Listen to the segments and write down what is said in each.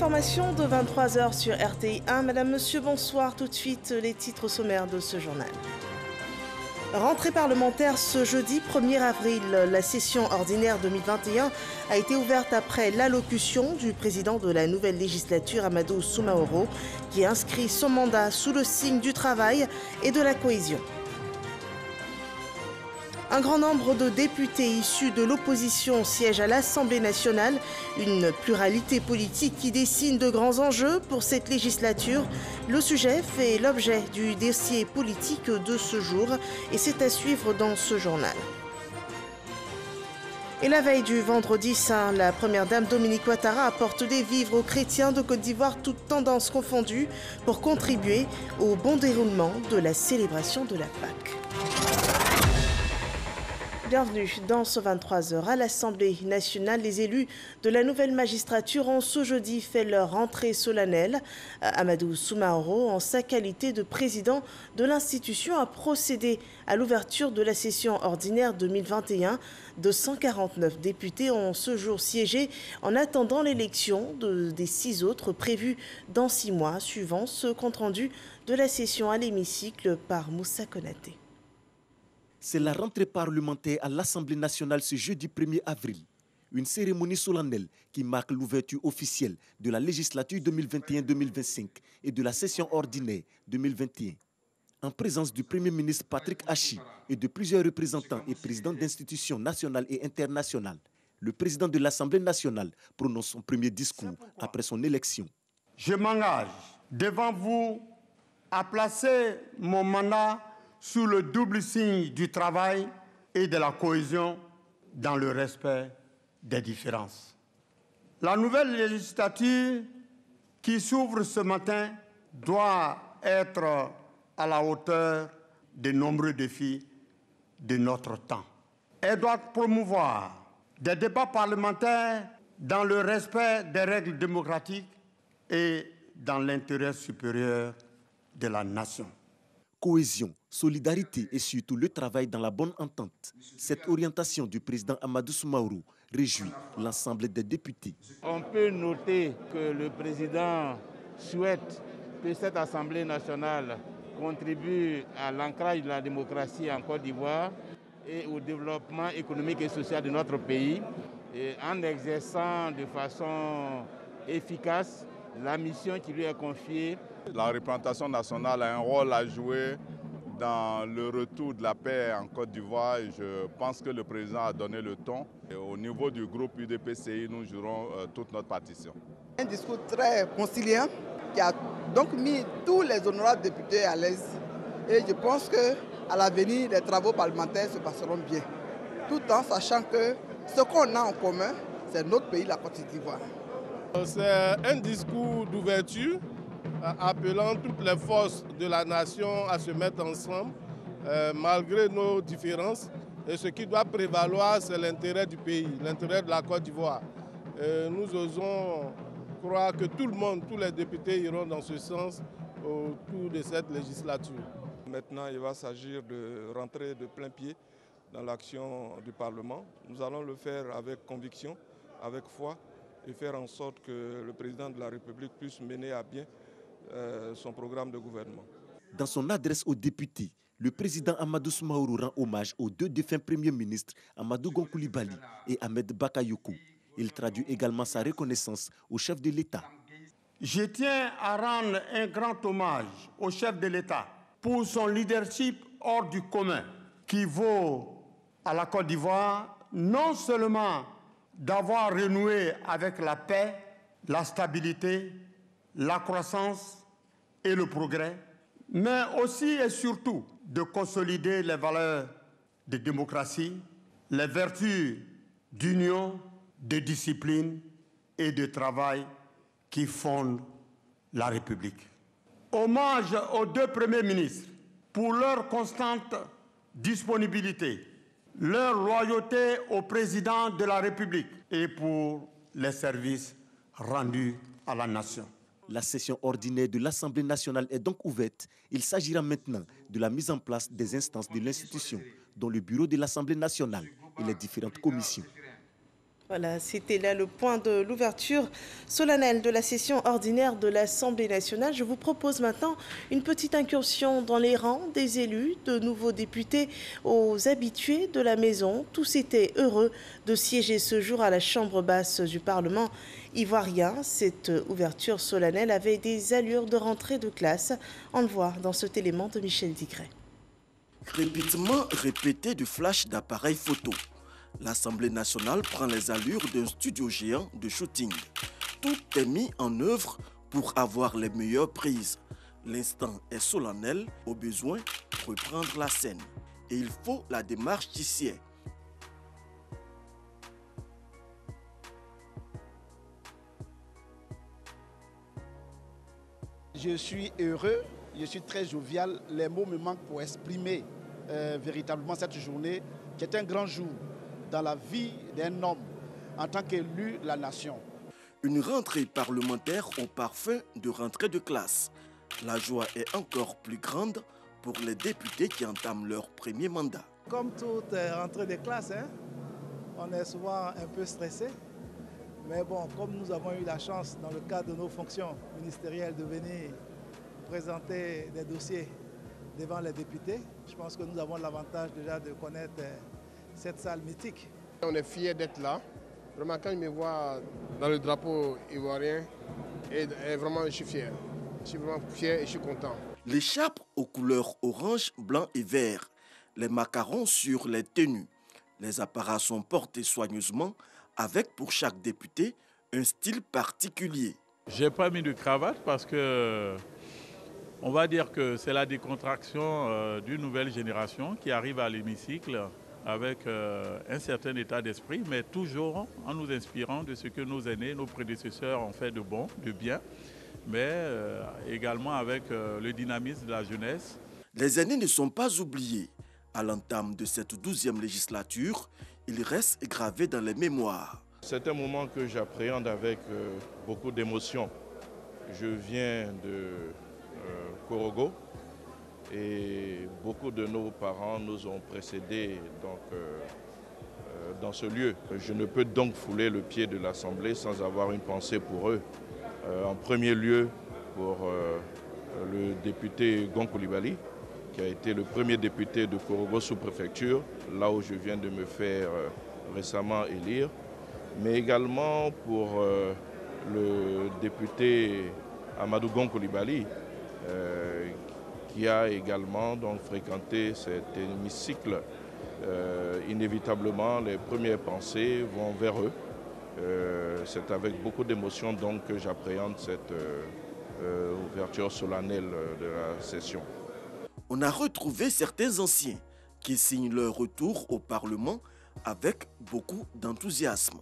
L'information de 23h sur RTI1. Madame, monsieur, bonsoir. Tout de suite, les titres sommaires de ce journal. Rentrée parlementaire ce jeudi 1er avril, la session ordinaire 2021 a été ouverte après l'allocution du président de la nouvelle législature, Amadou Soumahoro, qui inscrit son mandat sous le signe du travail et de la cohésion. Un grand nombre de députés issus de l'opposition siègent à l'Assemblée nationale, une pluralité politique qui dessine de grands enjeux pour cette législature. Le sujet fait l'objet du dossier politique de ce jour et c'est à suivre dans ce journal. Et la veille du vendredi saint, la première dame Dominique Ouattara apporte des vivres aux chrétiens de Côte d'Ivoire, toutes tendances confondues, pour contribuer au bon déroulement de la célébration de la Pâque. Bienvenue dans ce 23h. À l'Assemblée nationale, les élus de la nouvelle magistrature ont ce jeudi fait leur rentrée solennelle. Amadou Soumahoro, en sa qualité de président de l'institution, a procédé à l'ouverture de la session ordinaire 2021. 249 députés ont ce jour siégé en attendant l'élection des 6 autres prévus dans 6 mois, suivant ce compte-rendu de la session à l'hémicycle par Moussa Konaté. C'est la rentrée parlementaire à l'Assemblée nationale ce jeudi 1er avril. Une cérémonie solennelle qui marque l'ouverture officielle de la législature 2021-2025 et de la session ordinaire 2021. En présence du Premier ministre Patrick Achi et de plusieurs représentants et présidents d'institutions nationales et internationales, le président de l'Assemblée nationale prononce son premier discours après son élection. Je m'engage devant vous à placer mon mandat sous le double signe du travail et de la cohésion dans le respect des différences. La nouvelle législature qui s'ouvre ce matin doit être à la hauteur des nombreux défis de notre temps. Elle doit promouvoir des débats parlementaires dans le respect des règles démocratiques et dans l'intérêt supérieur de la nation. Cohésion, solidarité et surtout le travail dans la bonne entente. Cette orientation du président Amadou Soumahoro réjouit l'ensemble des députés. On peut noter que le président souhaite que cette Assemblée nationale contribue à l'ancrage de la démocratie en Côte d'Ivoire et au développement économique et social de notre pays, en exerçant de façon efficace la mission qui lui est confiée. La représentation nationale a un rôle à jouer dans le retour de la paix en Côte d'Ivoire. Je pense que le président a donné le ton. Et au niveau du groupe UDPCI, nous jouerons toute notre partition. Un discours très conciliant qui a donc mis tous les honorables députés à l'aise. Et je pense qu'à l'avenir, les travaux parlementaires se passeront bien. Tout en sachant que ce qu'on a en commun, c'est notre pays, la Côte d'Ivoire. C'est un discours d'ouverture, appelant toutes les forces de la nation à se mettre ensemble, malgré nos différences. Et ce qui doit prévaloir, c'est l'intérêt du pays, l'intérêt de la Côte d'Ivoire. Nous osons croire que tout le monde, tous les députés iront dans ce sens autour de cette législature. Maintenant, il va s'agir de rentrer de plein pied dans l'action du Parlement. Nous allons le faire avec conviction, avec foi, et faire en sorte que le président de la République puisse mener à bien son programme de gouvernement. Dans son adresse aux députés, le président Amadou Soumahoro rend hommage aux 2 défunts premiers ministres, Amadou Gon Coulibaly et Ahmed Bakayoko. Il traduit également sa reconnaissance au chef de l'État. Je tiens à rendre un grand hommage au chef de l'État pour son leadership hors du commun qui vaut à la Côte d'Ivoire non seulement d'avoir renoué avec la paix, la stabilité, la croissance et le progrès, mais aussi et surtout de consolider les valeurs de démocratie, les vertus d'union, de discipline et de travail qui fondent la République. Hommage aux 2 premiers ministres pour leur constante disponibilité, leur loyauté au président de la République et pour les services rendus à la nation. La session ordinaire de l'Assemblée nationale est donc ouverte. Il s'agira maintenant de la mise en place des instances de l'institution, dont le bureau de l'Assemblée nationale et les différentes commissions. Voilà, c'était là le point de l'ouverture solennelle de la session ordinaire de l'Assemblée nationale. Je vous propose maintenant une petite incursion dans les rangs des élus, de nouveaux députés aux habitués de la maison. Tous étaient heureux de siéger ce jour à la chambre basse du Parlement ivoirien. Cette ouverture solennelle avait des allures de rentrée de classe. On le voit dans cet élément de Michel Digret. Crépitement répété du flash d'appareils photo. L'Assemblée nationale prend les allures d'un studio géant de shooting. Tout est mis en œuvre pour avoir les meilleures prises. L'instant est solennel, au besoin, reprendre la scène. Et il faut la démarche qui sied. Je suis heureux, je suis très jovial. Les mots me manquent pour exprimer véritablement cette journée qui est un grand jour dans la vie d'un homme en tant qu'élu de la nation. Une rentrée parlementaire au parfum de rentrée de classe. La joie est encore plus grande pour les députés qui entament leur premier mandat. Comme toute rentrée de classe, hein, on est souvent un peu stressé. Mais bon, comme nous avons eu la chance dans le cadre de nos fonctions ministérielles de venir présenter des dossiers devant les députés, je pense que nous avons l'avantage déjà de connaître cette salle mythique. On est fiers d'être là. Vraiment, quand je me vois dans le drapeau ivoirien, et vraiment, je suis fier. Je suis vraiment fier et je suis content. L'écharpe aux couleurs orange, blanc et vert. Les macarons sur les tenues. Les apparats sont portés soigneusement, avec pour chaque député un style particulier. J'ai pas mis de cravate parce que on va dire que c'est la décontraction d'une nouvelle génération qui arrive à l'hémicycle avec un certain état d'esprit, mais toujours en nous inspirant de ce que nos aînés, nos prédécesseurs ont fait de bon, de bien, mais également avec le dynamisme de la jeunesse. Les aînés ne sont pas oubliés. À l'entame de cette 12e législature, ils restent gravés dans les mémoires. C'est un moment que j'appréhende avec beaucoup d'émotion. Je viens de Korhogo. Et beaucoup de nos parents nous ont précédés donc, dans ce lieu. Je ne peux donc fouler le pied de l'Assemblée sans avoir une pensée pour eux. En premier lieu pour le député Gon Coulibaly, qui a été le premier député de Korhogo sous-préfecture, là où je viens de me faire récemment élire. Mais également pour le député Amadou Gon Coulibaly, qui a également donc fréquenté cet hémicycle. Inévitablement, les premières pensées vont vers eux. C'est avec beaucoup d'émotion donc que j'appréhende cette ouverture solennelle de la session. On a retrouvé certains anciens qui signent leur retour au Parlement avec beaucoup d'enthousiasme.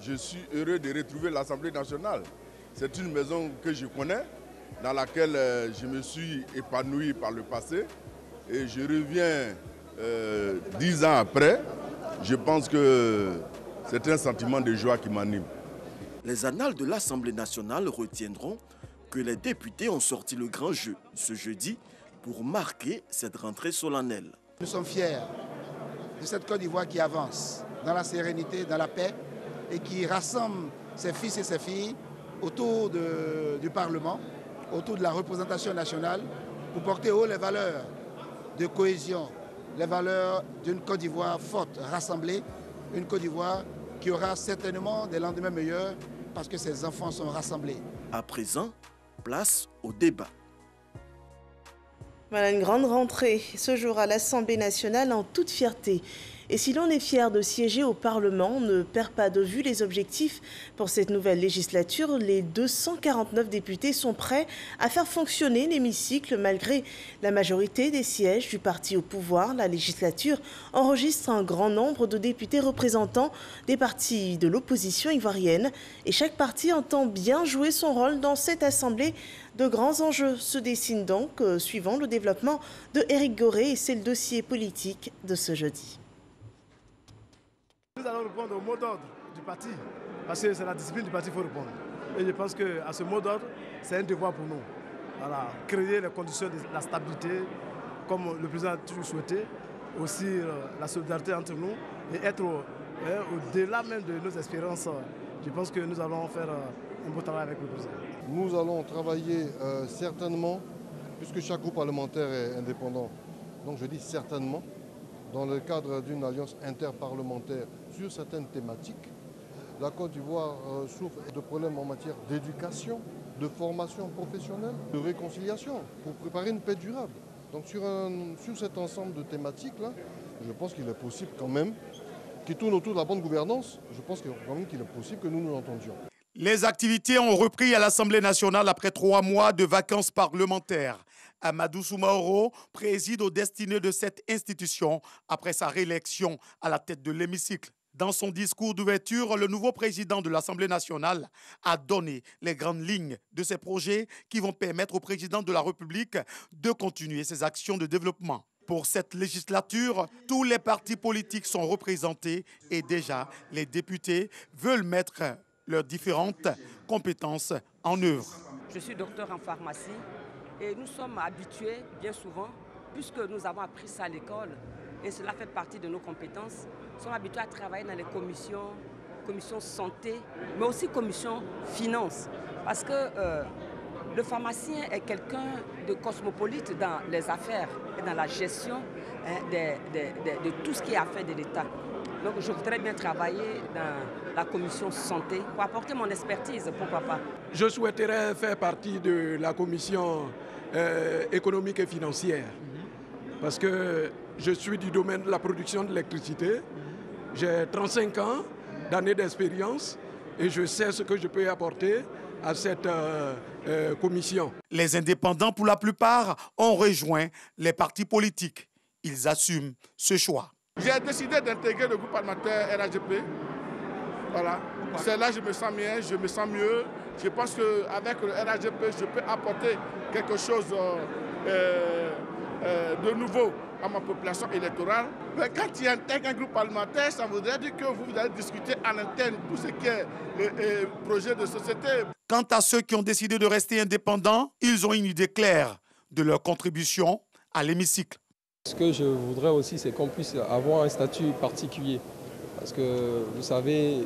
Je suis heureux de retrouver l'Assemblée nationale. C'est une maison que je connais, dans laquelle je me suis épanoui par le passé. Et je reviens 10 ans après. Je pense que c'est un sentiment de joie qui m'anime. Les annales de l'Assemblée nationale retiendront que les députés ont sorti le grand jeu ce jeudi pour marquer cette rentrée solennelle. Nous sommes fiers de cette Côte d'Ivoire qui avance dans la sérénité, dans la paix et qui rassemble ses fils et ses filles autour du Parlement, autour de la représentation nationale pour porter haut les valeurs de cohésion, les valeurs d'une Côte d'Ivoire forte, rassemblée, une Côte d'Ivoire qui aura certainement des lendemains meilleurs parce que ses enfants sont rassemblés. À présent, place au débat. Voilà une grande rentrée ce jour à l'Assemblée nationale en toute fierté. Et si l'on est fier de siéger au Parlement, on ne perd pas de vue les objectifs pour cette nouvelle législature. Les 249 députés sont prêts à faire fonctionner l'hémicycle malgré la majorité des sièges du parti au pouvoir. La législature enregistre un grand nombre de députés représentant des partis de l'opposition ivoirienne. Et chaque parti entend bien jouer son rôle dans cette assemblée. De grands enjeux se dessinent donc, suivant le développement de Eric Goré. Et c'est le dossier politique de ce jeudi. Nous allons répondre au mot d'ordre du parti, parce que c'est la discipline du parti qu'il faut répondre. Et je pense qu'à ce mot d'ordre, c'est un devoir pour nous. Voilà, créer les conditions de la stabilité, comme le président a toujours souhaité, aussi la solidarité entre nous, et être Au-delà même de nos espérances, je pense que nous allons faire un beau travail avec le président. Nous allons travailler certainement, puisque chaque groupe parlementaire est indépendant, donc je dis certainement, dans le cadre d'une alliance interparlementaire sur certaines thématiques. La Côte d'Ivoire souffre de problèmes en matière d'éducation, de formation professionnelle, de réconciliation, pour préparer une paix durable. Donc sur cet ensemble de thématiques-là, je pense qu'il est possible quand même, qui tourne autour de la bonne gouvernance, je pense quand même qu'il est possible que nous nous entendions. Les activités ont repris à l'Assemblée nationale après 3 mois de vacances parlementaires. Amadou Soumahoro préside aux destinées de cette institution après sa réélection à la tête de l'hémicycle. Dans son discours d'ouverture, le nouveau président de l'Assemblée nationale a donné les grandes lignes de ses projets qui vont permettre au président de la République de continuer ses actions de développement. Pour cette législature, tous les partis politiques sont représentés et déjà les députés veulent mettre leurs différentes compétences en œuvre. Je suis docteur en pharmacie et nous sommes habitués bien souvent, puisque nous avons appris ça à l'école, et cela fait partie de nos compétences. Nous sommes habitués à travailler dans les commissions, commission santé, mais aussi commission finance. Parce que le pharmacien est quelqu'un de cosmopolite dans les affaires et dans la gestion de tout ce qui est affaire de l'État. Donc je voudrais bien travailler dans la commission santé pour apporter mon expertise, pourquoi pas. Je souhaiterais faire partie de la commission économique et financière. Parce que je suis du domaine de la production d'électricité, j'ai 35 ans d'années d'expérience et je sais ce que je peux apporter à cette commission. Les indépendants, pour la plupart, ont rejoint les partis politiques. Ils assument ce choix. J'ai décidé d'intégrer le groupe parlementaire RHDP. Voilà. C'est là que je me sens mieux. Je pense qu'avec le RHDP, je peux apporter quelque chose de nouveau à ma population électorale. Mais quand il y a un groupe parlementaire, ça voudrait dire que vous allez discuter à l'interne tout ce qui est projet de société. Quant à ceux qui ont décidé de rester indépendants, ils ont une idée claire de leur contribution à l'hémicycle. Ce que je voudrais aussi, c'est qu'on puisse avoir un statut particulier. Parce que, vous savez,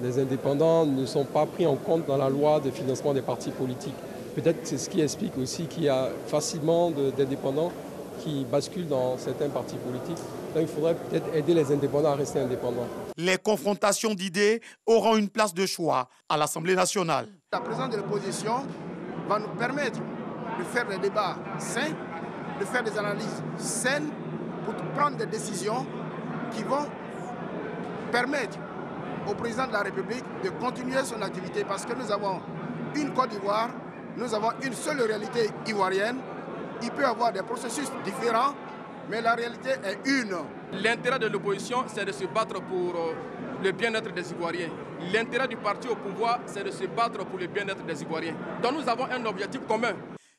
les indépendants ne sont pas pris en compte dans la loi de financement des partis politiques. Peut-être c'est ce qui explique aussi qu'il y a facilement d'indépendants qui basculent dans certains partis politiques. Donc il faudrait peut-être aider les indépendants à rester indépendants. Les confrontations d'idées auront une place de choix à l'Assemblée nationale. La présence de l'opposition va nous permettre de faire des débats sains, de faire des analyses saines pour prendre des décisions qui vont permettre au président de la République de continuer son activité parce que nous avons une Côte d'Ivoire, nous avons une seule réalité ivoirienne. Il peut y avoir des processus différents, mais la réalité est une. L'intérêt de l'opposition, c'est de se battre pour le bien-être des Ivoiriens. L'intérêt du parti au pouvoir, c'est de se battre pour le bien-être des Ivoiriens. Donc nous avons un objectif commun.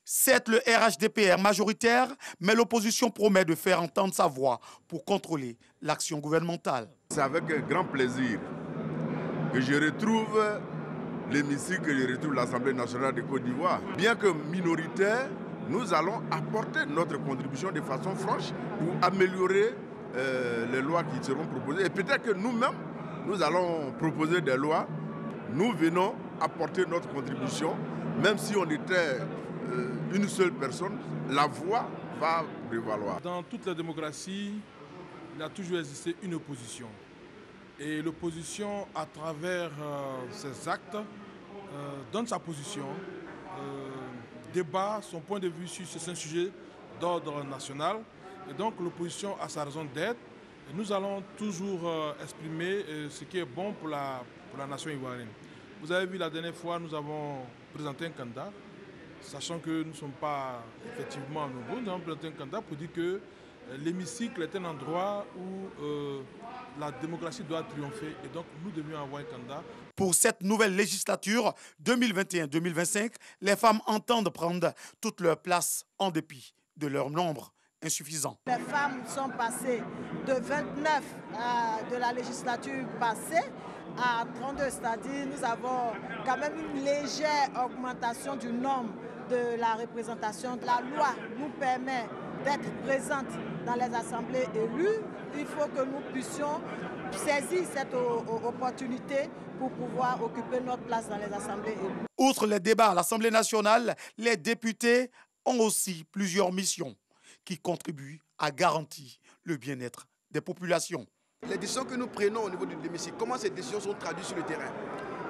Certes, le RHDP est majoritaire, mais l'opposition promet de faire entendre sa voix pour contrôler l'action gouvernementale. C'est avec grand plaisir que je retrouve l'hémicycle, je retrouve l'Assemblée nationale de Côte d'Ivoire. Bien que minoritaire, nous allons apporter notre contribution de façon franche pour améliorer les lois qui seront proposées. Et peut-être que nous-mêmes, nous allons proposer des lois. Nous venons apporter notre contribution. Même si on était une seule personne, la voix va prévaloir. Dans toute la démocratie, il a toujours existé une opposition. Et l'opposition, à travers ses actes, donne sa position, débat son point de vue sur ce sujet d'ordre national. Et donc l'opposition a sa raison d'être. Nous allons toujours exprimer ce qui est bon pour la nation ivoirienne. Vous avez vu la dernière fois, nous avons présenté un candidat, sachant que nous ne sommes pas effectivement nouveaux, nous avons présenté un candidat pour dire que l'hémicycle est un endroit où la démocratie doit triompher et donc nous devions avoir un candidat. Pour cette nouvelle législature 2021-2025, les femmes entendent prendre toute leur place en dépit de leur nombre insuffisant. Les femmes sont passées de 29 de la législature passée à 32, c'est-à-dire nous avons quand même une légère augmentation du nombre de la représentation. La loi nous permet d'être présente dans les assemblées élues, il faut que nous puissions saisir cette opportunité pour pouvoir occuper notre place dans les assemblées élues. Outre les débats à l'Assemblée nationale, les députés ont aussi plusieurs missions qui contribuent à garantir le bien-être des populations. Les décisions que nous prenons au niveau de l'hémicycle, comment ces décisions sont traduites sur le terrain?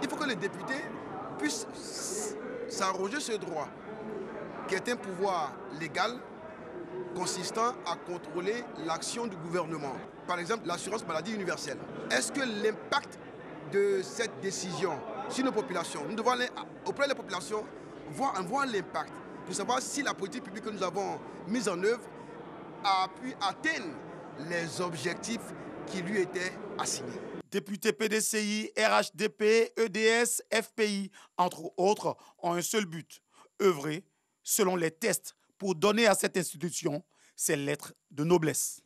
Il faut que les députés puissent s'arroger ce droit, qui est un pouvoir légal consistant à contrôler l'action du gouvernement. Par exemple, l'assurance maladie universelle. Est-ce que l'impact de cette décision sur nos populations, nous devons aller auprès des populations, voir l'impact, pour savoir si la politique publique que nous avons mise en œuvre a pu atteindre les objectifs qui lui étaient assignés. Députés PDCI, RHDP, EDS, FPI, entre autres, ont un seul but, œuvrer selon les tests pour donner à cette institution ses lettres de noblesse.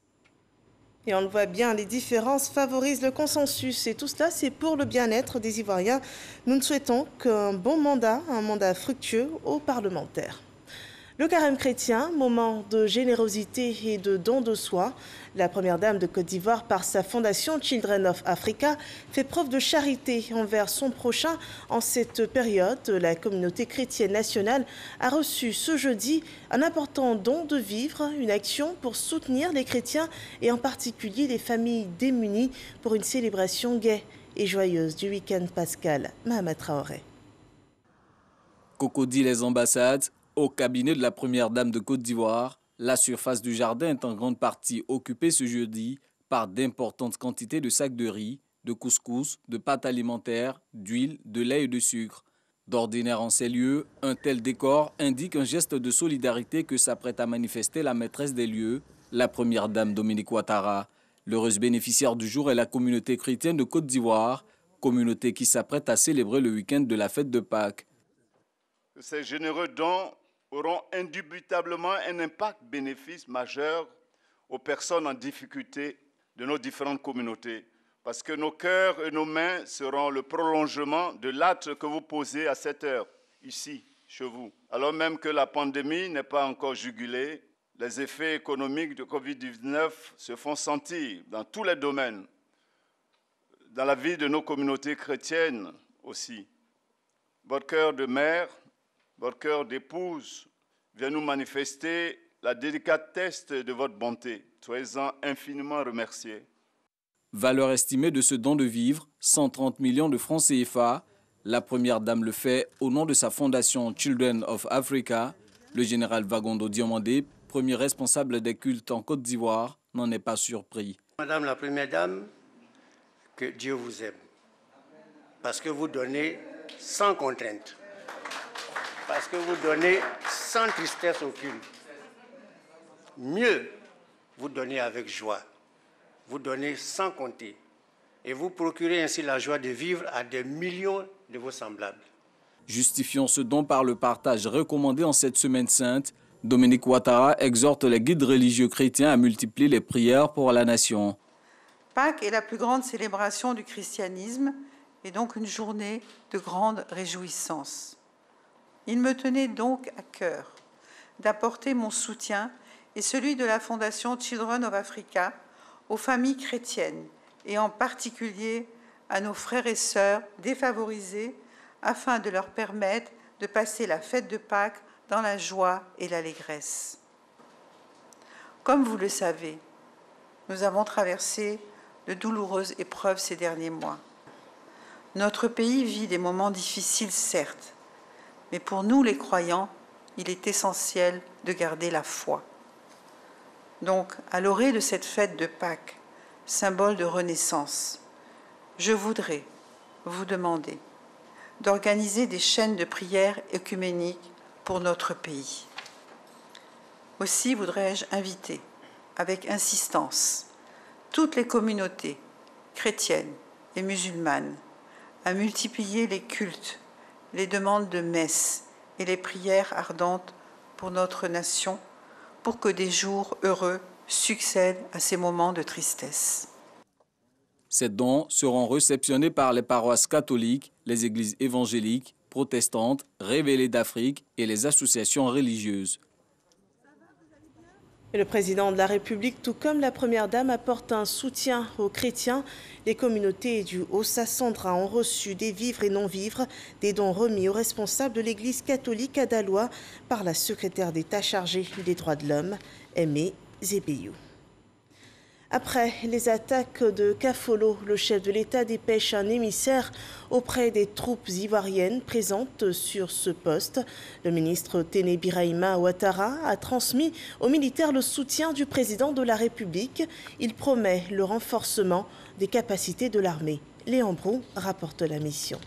Et on le voit bien, les différences favorisent le consensus. Et tout cela, c'est pour le bien-être des Ivoiriens. Nous ne souhaitons qu'un bon mandat, un mandat fructueux aux parlementaires. Le carême chrétien, moment de générosité et de don de soi. La première dame de Côte d'Ivoire, par sa fondation Children of Africa, fait preuve de charité envers son prochain. En cette période, la communauté chrétienne nationale a reçu ce jeudi un important don de vivres, une action pour soutenir les chrétiens et en particulier les familles démunies pour une célébration gaie et joyeuse du week-end pascal. Mahama Traoré. Cocody, les ambassades. Au cabinet de la première dame de Côte d'Ivoire, la surface du jardin est en grande partie occupée ce jeudi par d'importantes quantités de sacs de riz, de couscous, de pâtes alimentaires, d'huile, de lait et de sucre. D'ordinaire en ces lieux, un tel décor indique un geste de solidarité que s'apprête à manifester la maîtresse des lieux, la première dame Dominique Ouattara. L'heureuse bénéficiaire du jour est la communauté chrétienne de Côte d'Ivoire, communauté qui s'apprête à célébrer le week-end de la fête de Pâques. Ces généreux dons auront indubitablement un impact bénéfice majeur aux personnes en difficulté de nos différentes communautés, parce que nos cœurs et nos mains seront le prolongement de l'acte que vous posez à cette heure, ici, chez vous. Alors même que la pandémie n'est pas encore jugulée, les effets économiques de Covid-19 se font sentir dans tous les domaines, dans la vie de nos communautés chrétiennes aussi. Votre cœur de mère, votre cœur d'épouse vient nous manifester la délicatesse de votre bonté. Soyez-en infiniment remerciés. Valeur estimée de ce don de vivre, 130 millions de francs CFA. La première dame le fait au nom de sa fondation Children of Africa. Le général Vagondo Diamandé, premier responsable des cultes en Côte d'Ivoire, n'en est pas surpris. Madame la première dame, que Dieu vous aime. Parce que vous donnez sans contrainte. Parce que vous donnez sans tristesse aucune. Mieux, vous donnez avec joie. Vous donnez sans compter. Et vous procurez ainsi la joie de vivre à des millions de vos semblables. Justifiant ce don par le partage recommandé en cette semaine sainte, Dominique Ouattara exhorte les guides religieux chrétiens à multiplier les prières pour la nation. Pâques est la plus grande célébration du christianisme et donc une journée de grande réjouissance. Il me tenait donc à cœur d'apporter mon soutien et celui de la Fondation Children of Africa aux familles chrétiennes et en particulier à nos frères et sœurs défavorisés afin de leur permettre de passer la fête de Pâques dans la joie et l'allégresse. Comme vous le savez, nous avons traversé de douloureuses épreuves ces derniers mois. Notre pays vit des moments difficiles, certes, mais pour nous, les croyants, il est essentiel de garder la foi. Donc, à l'orée de cette fête de Pâques, symbole de renaissance, je voudrais vous demander d'organiser des chaînes de prière œcuméniques pour notre pays. Aussi voudrais-je inviter, avec insistance, toutes les communautés chrétiennes et musulmanes à multiplier les cultes, les demandes de messe et les prières ardentes pour notre nation, pour que des jours heureux succèdent à ces moments de tristesse. Ces dons seront réceptionnés par les paroisses catholiques, les églises évangéliques, protestantes, révélées d'Afrique et les associations religieuses. Le président de la République, tout comme la première dame, apporte un soutien aux chrétiens. Les communautés du Haut-Sassandra ont reçu des vivres et non-vivres, des dons remis aux responsables de l'église catholique à Dallois par la secrétaire d'État chargée des droits de l'homme, Aimée Zébéyou. Après les attaques de Kafolo, le chef de l'État dépêche un émissaire auprès des troupes ivoiriennes présentes sur ce poste. Le ministre Téné Birahima Ouattara a transmis aux militaires le soutien du président de la République. Il promet le renforcement des capacités de l'armée. Léon Brou rapporte la mission.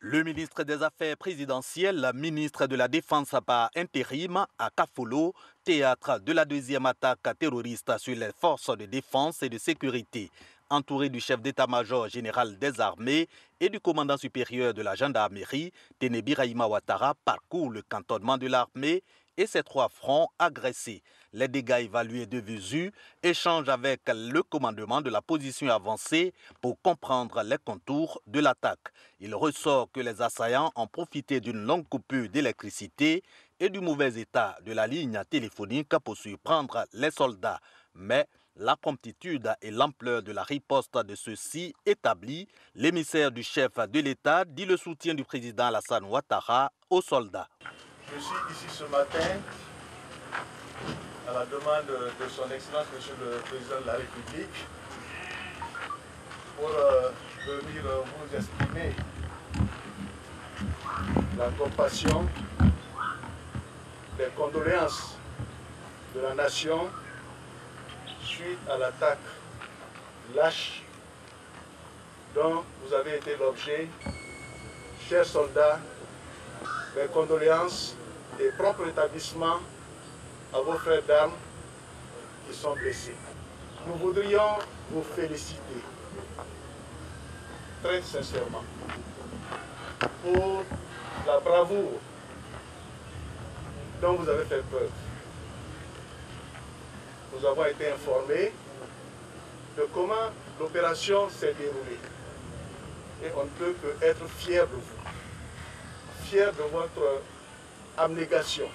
Le ministre des Affaires présidentielles, la ministre de la Défense par intérim à Kafolo, théâtre de la deuxième attaque terroriste sur les forces de défense et de sécurité, entouré du chef d'état-major général des armées et du commandant supérieur de la gendarmerie, Téné Birahima Ouattara parcourt le cantonnement de l'armée et ses trois fronts agressés. Les dégâts évalués de visu échangent avec le commandement de la position avancée pour comprendre les contours de l'attaque. Il ressort que les assaillants ont profité d'une longue coupure d'électricité et du mauvais état de la ligne téléphonique pour surprendre les soldats. Mais la promptitude et l'ampleur de la riposte de ceux-ci établie, l'émissaire du chef de l'État dit le soutien du président Alassane Ouattara aux soldats. Je suis ici ce matin à la demande de son Excellence, Monsieur le Président de la République, pour venir vous exprimer la compassion, les condoléances de la nation suite à l'attaque lâche dont vous avez été l'objet. Chers soldats, mes condoléances et propre rétablissement à vos frères d'armes qui sont blessés. Nous voudrions vous féliciter très sincèrement pour la bravoure dont vous avez fait preuve. Nous avons été informés de comment l'opération s'est déroulée et on ne peut que être fiers de vous, fiers de votre abnégation,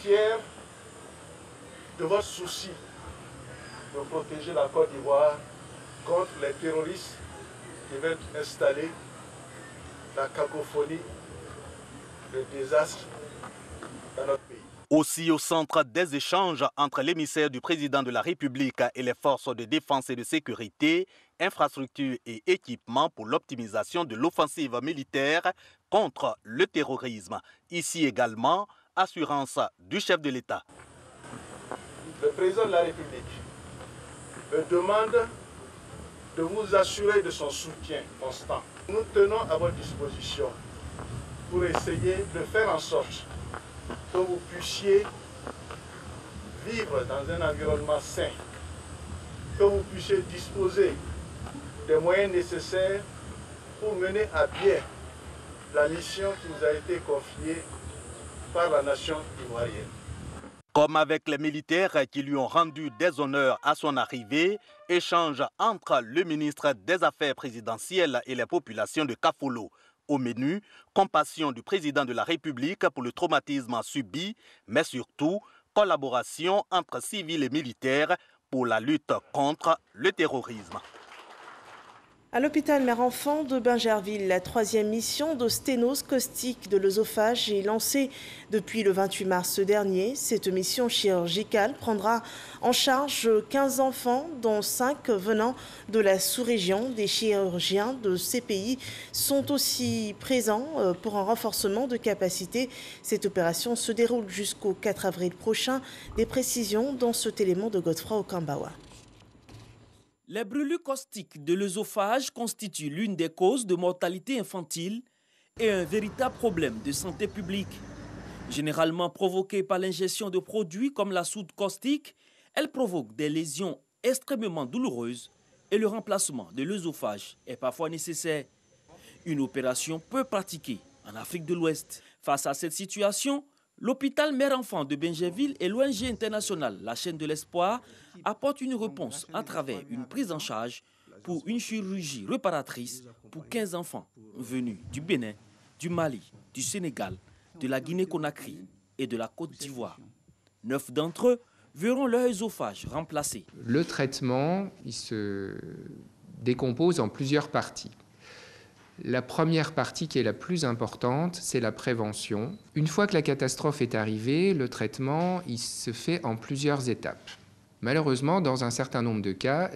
fiers de votre souci de protéger la Côte d'Ivoire contre les terroristes qui veulent installer la cacophonie, le désastre dans notre pays. Aussi au centre des échanges entre l'émissaire du président de la République et les forces de défense et de sécurité, infrastructures et équipements pour l'optimisation de l'offensive militaire contre le terrorisme. Ici également, assurance du chef de l'État. Le président de la République me demande de vous assurer de son soutien constant. Nous tenons à votre disposition pour essayer de faire en sorte que vous puissiez vivre dans un environnement sain, que vous puissiez disposer des moyens nécessaires pour mener à bien la mission qui vous a été confiée par la nation ivoirienne. Comme avec les militaires qui lui ont rendu des honneurs à son arrivée, échange entre le ministre des Affaires présidentielles et les populations de Kafolo. Au menu, compassion du président de la République pour le traumatisme subi, mais surtout collaboration entre civils et militaires pour la lutte contre le terrorisme. À l'hôpital mère-enfant de Bingerville, la troisième mission de sténose caustique de l'œsophage est lancée depuis le 28 mars dernier. Cette mission chirurgicale prendra en charge 15 enfants, dont 5 venant de la sous-région. Des chirurgiens de ces pays sont aussi présents pour un renforcement de capacité. Cette opération se déroule jusqu'au 4 avril prochain. Des précisions dans cet élément de Godefroy Okambawa. Les brûlures caustiques de l'œsophage constituent l'une des causes de mortalité infantile et un véritable problème de santé publique. Généralement provoquée par l'ingestion de produits comme la soude caustique, elle provoque des lésions extrêmement douloureuses et le remplacement de l'œsophage est parfois nécessaire. Une opération peu pratiquée en Afrique de l'Ouest. Face à cette situation, l'hôpital Mère-Enfant de Bingerville et l'ONG internationale La Chaîne de l'Espoir apportent une réponse à travers une prise en charge pour une chirurgie réparatrice pour 15 enfants venus du Bénin, du Mali, du Sénégal, de la Guinée-Conakry et de la Côte d'Ivoire. 9 d'entre eux verront leur œsophage remplacé. Le traitement, il se décompose en plusieurs parties. La première partie qui est la plus importante, c'est la prévention. Une fois que la catastrophe est arrivée, le traitement, il se fait en plusieurs étapes. Malheureusement, dans un certain nombre de cas,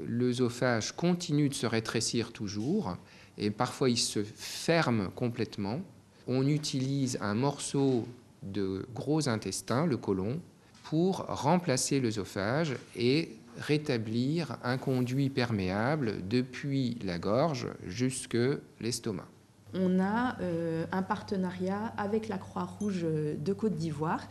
l'œsophage continue de se rétrécir toujours et parfois il se ferme complètement. On utilise un morceau de gros intestin, le côlon, pour remplacer l'œsophage et rétablir un conduit perméable depuis la gorge jusque l'estomac. On a un partenariat avec la Croix-Rouge de Côte d'Ivoire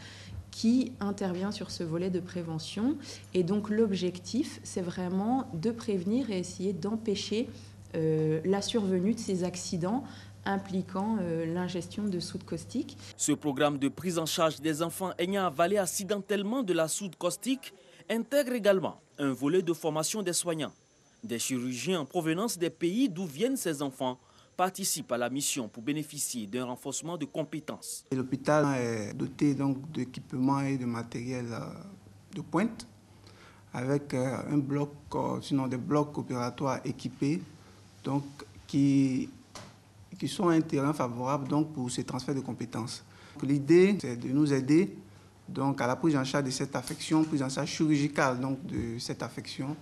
qui intervient sur ce volet de prévention. Et donc l'objectif, c'est vraiment de prévenir et essayer d'empêcher la survenue de ces accidents impliquant l'ingestion de soude caustique. Ce programme de prise en charge des enfants ayant avalé accidentellement de la soude caustique intègre également un volet de formation des soignants. Des chirurgiens en provenance des pays d'où viennent ces enfants participent à la mission pour bénéficier d'un renforcement de compétences. L'hôpital est doté donc d'équipements et de matériel de pointe, avec un bloc, sinon des blocs opératoires équipés, donc qui sont un terrain favorable donc pour ces transferts de compétences. L'idée, c'est de nous aider donc à la prise en charge de cette affection, prise en charge chirurgicale donc de cette affection,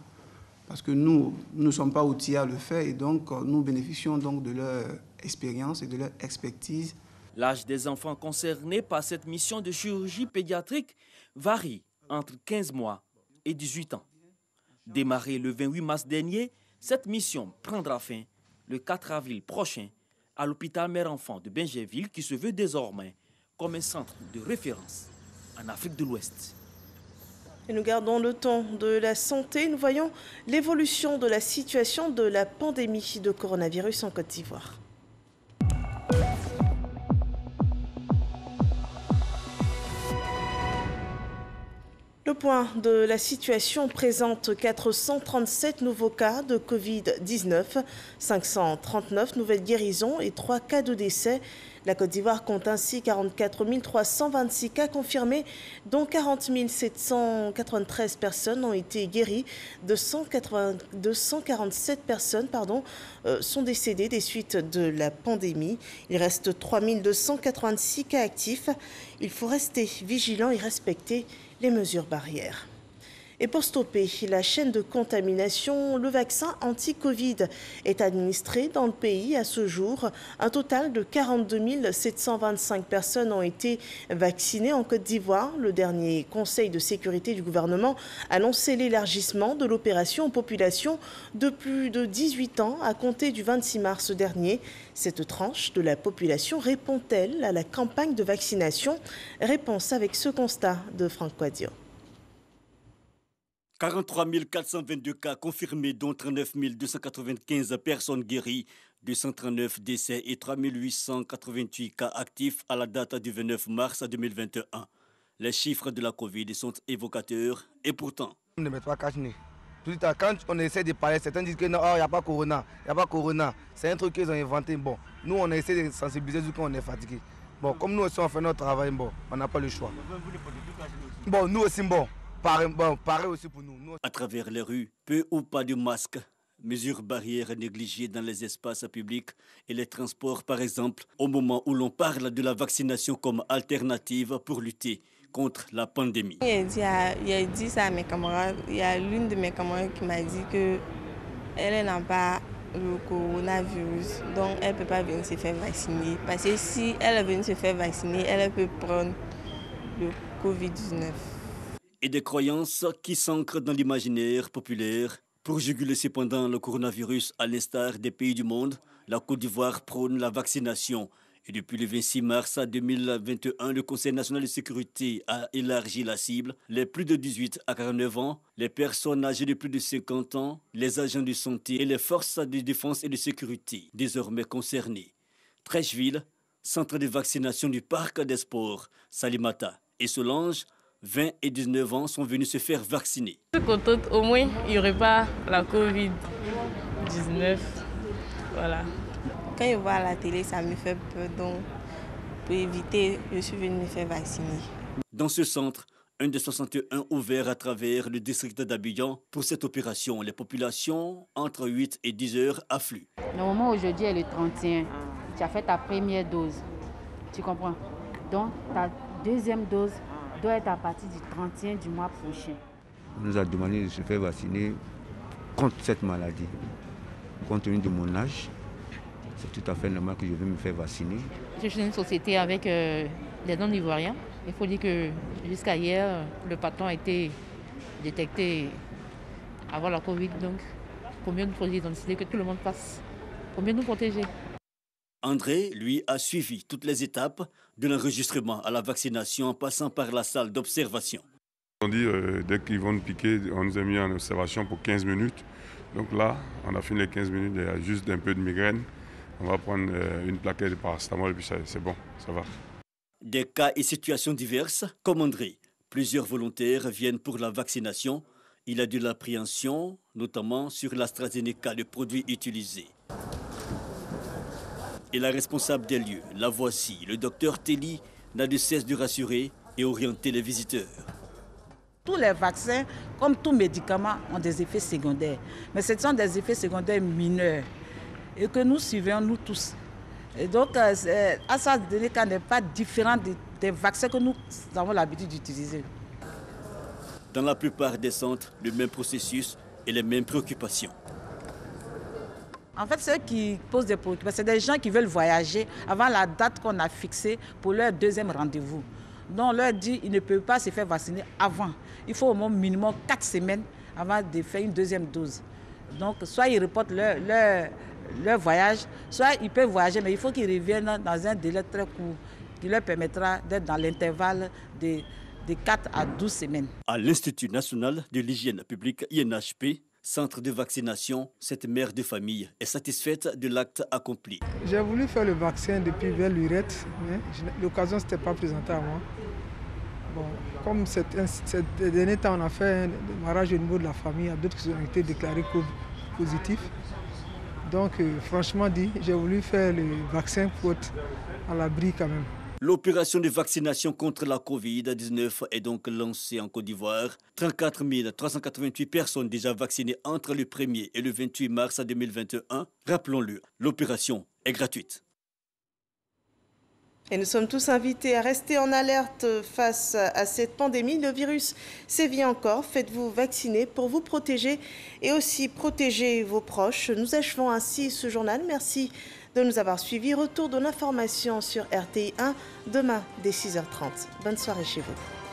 parce que nous ne sommes pas outillés à le faire et donc nous bénéficions donc de leur expérience et de leur expertise. L'âge des enfants concernés par cette mission de chirurgie pédiatrique varie entre 15 mois et 18 ans. Démarrée le 28 mars dernier, cette mission prendra fin le 4 avril prochain à l'hôpital Mère-Enfant de Bingerville qui se veut désormais comme un centre de référence en Afrique de l'Ouest. Et nous gardons le temps de la santé. Nous voyons l'évolution de la situation de la pandémie de coronavirus en Côte d'Ivoire. Le point de la situation présente 437 nouveaux cas de Covid-19, 539 nouvelles guérisons et 3 cas de décès. La Côte d'Ivoire compte ainsi 44 326 cas confirmés, dont 40 793 personnes ont été guéries. 247 personnes sont décédées des suites de la pandémie. Il reste 3 286 cas actifs. Il faut rester vigilant et respecter les mesures barrières. Et pour stopper la chaîne de contamination, le vaccin anti-Covid est administré dans le pays à ce jour. Un total de 42 725 personnes ont été vaccinées en Côte d'Ivoire. Le dernier conseil de sécurité du gouvernement a annoncé l'élargissement de l'opération aux populations de plus de 18 ans à compter du 26 mars dernier. Cette tranche de la population répond-elle à la campagne de vaccination? Réponse avec ce constat de Franck Quadio. 43 422 cas confirmés, dont 39 295 personnes guéries, 239 décès et 3 888 cas actifs à la date du 29 mars 2021. Les chiffres de la Covid sont évocateurs et pourtant... On ne met pas cache nez. Quand on essaie de parler, certains disent qu'il n'y a pas corona, il n'y a pas corona. C'est un truc qu'ils ont inventé. Bon, nous on essaie de sensibiliser du coup on est fatigué. Bon, comme nous aussi on fait notre travail, bon, on n'a pas le choix. Bon, nous aussi, bon. Pareil aussi pour nous. À travers les rues, peu ou pas de masques, mesures barrières négligées dans les espaces publics et les transports par exemple, au moment où l'on parle de la vaccination comme alternative pour lutter contre la pandémie. Il a dit ça à mes camarades, il y a l'une de mes camarades qui m'a dit qu'elle n'a pas le coronavirus, donc elle ne peut pas venir se faire vacciner, parce que si elle est venue se faire vacciner, elle peut prendre le Covid-19. Et des croyances qui s'ancrent dans l'imaginaire populaire. Pour juguler cependant le coronavirus à l'instar des pays du monde, la Côte d'Ivoire prône la vaccination. Et depuis le 26 mars 2021, le Conseil national de sécurité a élargi la cible. Les plus de 18 à 49 ans, les personnes âgées de plus de 50 ans, les agents de santé et les forces de défense et de sécurité désormais concernées. Treichville, centre de vaccination du parc des sports, Salimata et Solange, 20 et 19 ans sont venus se faire vacciner. Je suis contente, au moins il n'y aurait pas la Covid-19. Voilà. Quand je vois à la télé, ça me fait peur. Donc, pour éviter, je suis venue me faire vacciner. Dans ce centre, un des 61 ouverts à travers le district d'Abidjan. Pour cette opération, les populations entre 8 et 10 heures affluent. Le moment aujourd'hui est le 31. Tu as fait ta première dose, tu comprends? Donc ta deuxième dose doit être à partir du 31 du mois prochain. On nous a demandé de se faire vacciner contre cette maladie. Compte tenu de mon âge, c'est tout à fait normal que je vais me faire vacciner. Je suis dans une société avec les non-ivoiriens. Il faut dire que jusqu'à hier, le patron a été détecté avant la Covid. Donc, pour mieux nous protéger, donc c'est que tout le monde passe. Pour mieux nous protéger. André, lui, a suivi toutes les étapes de l'enregistrement à la vaccination en passant par la salle d'observation. On dit dès qu'ils vont nous piquer, on nous a mis en observation pour 15 minutes. Donc là, on a fini les 15 minutes, il y a juste un peu de migraine. On va prendre une plaquette de paracétamol et puis c'est bon, ça va. Des cas et situations diverses, comme André. Plusieurs volontaires viennent pour la vaccination. Il a de l'appréhension, notamment sur l'AstraZeneca, le produit utilisé. Et la responsable des lieux, la voici, le docteur Telly, n'a de cesse de rassurer et orienter les visiteurs. Tous les vaccins, comme tout médicament, ont des effets secondaires. Mais ce sont des effets secondaires mineurs et que nous suivons, nous tous. Et donc, AstraZeneca n'est pas différent des vaccins que nous avons l'habitude d'utiliser. Dans la plupart des centres, le même processus et les mêmes préoccupations. En fait, ceux qui posent des préoccupations, c'est des gens qui veulent voyager avant la date qu'on a fixée pour leur deuxième rendez-vous. Donc, on leur dit qu'ils ne peuvent pas se faire vacciner avant. Il faut au moins minimum 4 semaines avant de faire une deuxième dose. Donc, soit ils reportent leur voyage, soit ils peuvent voyager, mais il faut qu'ils reviennent dans un délai très court qui leur permettra d'être dans l'intervalle de 4 à 12 semaines. À l'Institut national de l'hygiène publique, INHP, centre de vaccination, cette mère de famille est satisfaite de l'acte accompli. J'ai voulu faire le vaccin depuis vers l'urette, mais l'occasion ne s'était pas présentée à moi. Bon, comme ces derniers temps, on a fait un mariage au niveau de la famille, à d'autres qui ont été déclarés positifs. Donc, franchement dit, j'ai voulu faire le vaccin pour être à l'abri quand même. L'opération de vaccination contre la Covid-19 est donc lancée en Côte d'Ivoire. 34 388 personnes déjà vaccinées entre le 1er et le 28 mars 2021. Rappelons-le, l'opération est gratuite. Et nous sommes tous invités à rester en alerte face à cette pandémie. Le virus sévit encore. Faites-vous vacciner pour vous protéger et aussi protéger vos proches. Nous achevons ainsi ce journal. Merci de nous avoir suivis. Retour de l'information sur RTI 1 demain dès 6h30. Bonne soirée chez vous.